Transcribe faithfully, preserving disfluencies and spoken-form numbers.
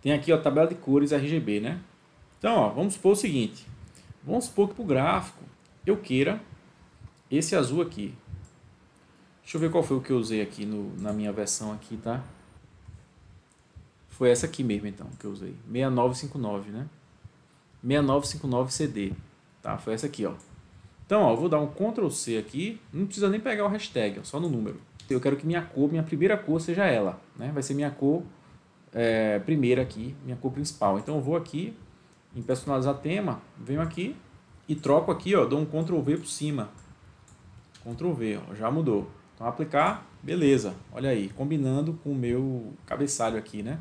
Tem aqui, ó, tabela de cores R G B, né? Então, ó, vamos supor o seguinte. Vamos supor que para o gráfico eu queira esse azul aqui. Deixa eu ver qual foi o que eu usei aqui no, na minha versão aqui, tá? Foi essa aqui mesmo, então, que eu usei. seis nove cinco nove, né? seis nove cinco nove C D. Tá? Foi essa aqui, ó. Então, ó, eu vou dar um control C aqui. Não precisa nem pegar o hashtag, ó, só no número. Eu quero que minha cor, minha primeira cor seja ela, né? Vai ser minha cor é, primeira aqui, minha cor principal. Então eu vou aqui em personalizar tema, venho aqui e troco aqui, ó, dou um control V por cima. control V, ó, já mudou. Então aplicar, beleza. Olha aí, combinando com o meu cabeçalho aqui, né?